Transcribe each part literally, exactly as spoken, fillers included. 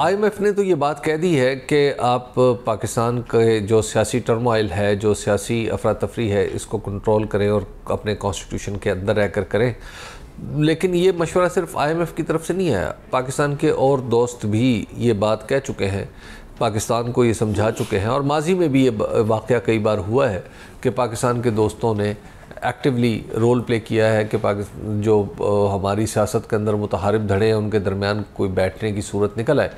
IMF ने तो ये बात कह दी है कि आप पाकिस्तान के जो सियासी टर्मोइल है, जो सियासी अफरा तफरी है, इसको कंट्रोल करें और अपने कॉन्स्टिट्यूशन के अंदर रहकर करें। लेकिन ये मशवरा सिर्फ आईएमएफ की तरफ से नहीं आया, पाकिस्तान के और दोस्त भी ये बात कह चुके हैं, पाकिस्तान को ये समझा चुके हैं। और माजी में भी ये वाक़या कई बार हुआ है कि पाकिस्तान के दोस्तों ने एक्टिवली रोल प्ले किया है कि पाकिस्तान जो हमारी सियासत के अंदर मुतहारिब धड़े हैं उनके दरमियान कोई बैठने की सूरत निकल आए।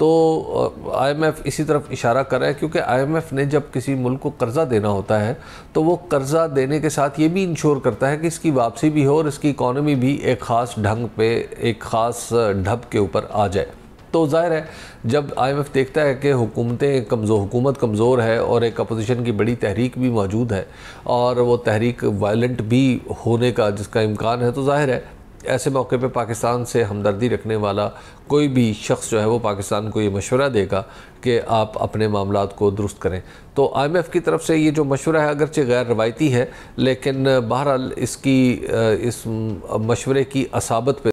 तो आईएमएफ इसी तरफ इशारा कर रहा है, क्योंकि आईएमएफ ने जब किसी मुल्क को कर्ज़ा देना होता है तो वो कर्ज़ा देने के साथ ये भी इंश्योर करता है कि इसकी वापसी भी हो और इसकी इकॉनमी भी एक ख़ास ढंग पे, एक ख़ास ढब के ऊपर आ जाए। तो जाहिर है जब आईएमएफ देखता है कि हुकूमतें कमज़ोर हुकूमत कमज़ोर है और एक अपोजिशन की बड़ी तहरीक भी मौजूद है और वो तहरीक वायलेंट भी होने का जिसका इम्कान है, तो जाहिर है ऐसे मौके पे पाकिस्तान से हमदर्दी रखने वाला कोई भी शख्स जो है वो पाकिस्तान को ये मशवरा देगा कि आप अपने मामलात को दुरुस्त करें। तो आईएमएफ की तरफ से ये जो मशवरा है अगरचे गैर रवायती है, लेकिन बहरहाल इसकी इस मशवरे की असाबत पर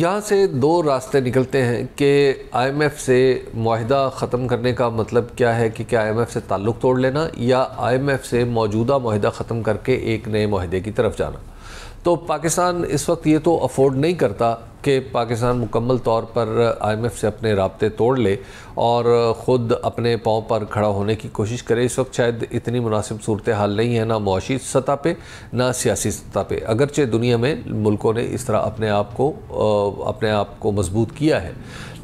यहाँ से दो रास्ते निकलते हैं कि आईएमएफ से मुआहिदा ख़त्म करने का मतलब क्या है कि क्या आईएमएफ से ताल्लुक़ तोड़ लेना या आईएमएफ से मौजूदा मुआहिदा ख़त्म करके एक नए मुआहिदे की तरफ जाना। तो पाकिस्तान इस वक्त ये तो अफोर्ड नहीं करता कि पाकिस्तान मुकम्मल तौर पर आईएमएफ से अपने राब्ते तोड़ ले और ख़ुद अपने पाँव पर खड़ा होने की कोशिश करे। इस वक्त शायद इतनी मुनासिब सूरत हाल नहीं है, ना मुआशी सतह पे ना सियासी सतह पे। अगरचे दुनिया में मुल्कों ने इस तरह अपने आप को अपने आप को मजबूत किया है,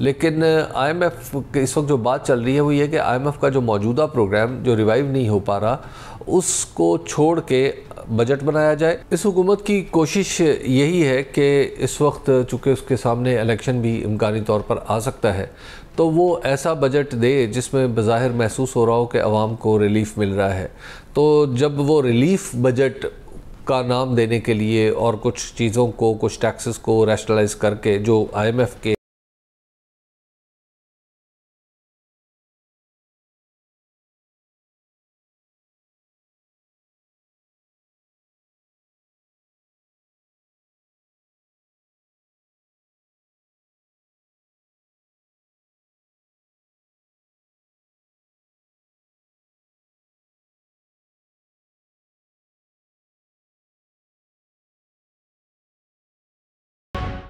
लेकिन आईएमएफ इस वक्त जो बात चल रही है वो ये कि आईएमएफ का जो मौजूदा प्रोग्राम जो रिवाइव नहीं हो पा रहा उसको छोड़ के बजट बनाया जाए। इस हुकूमत की कोशिश यही है कि इस वक्त चूँकि उसके सामने इलेक्शन भी इम्कानी तौर पर आ सकता है तो वो ऐसा बजट दे जिसमें बज़ाहिर महसूस हो रहा हो कि आवाम को रिलीफ़ मिल रहा है। तो जब वो रिलीफ़ बजट का नाम देने के लिए और कुछ चीज़ों को, कुछ टैक्सेस को रैशनलाइज़ करके जो आईएमएफ के